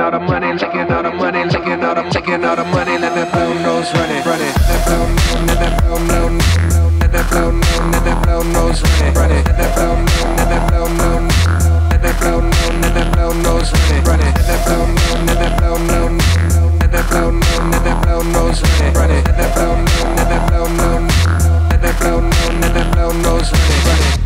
all the money, licking all the money, licking all the, licking all the money. Let that blow nose run it, run it. Let that blow nose, let that blow nose, let that blow nose run it, run it. Let that blow nose, let that blow nose, let that blow nose, let that blow nose run it, run it. Let that blow nose, let that blow nose, let that blow nose, let that blow nose run it, run it. Let that blow nose, let that blow nose, let that blow nose, let that blow nose run it, run it.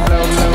No, no, no.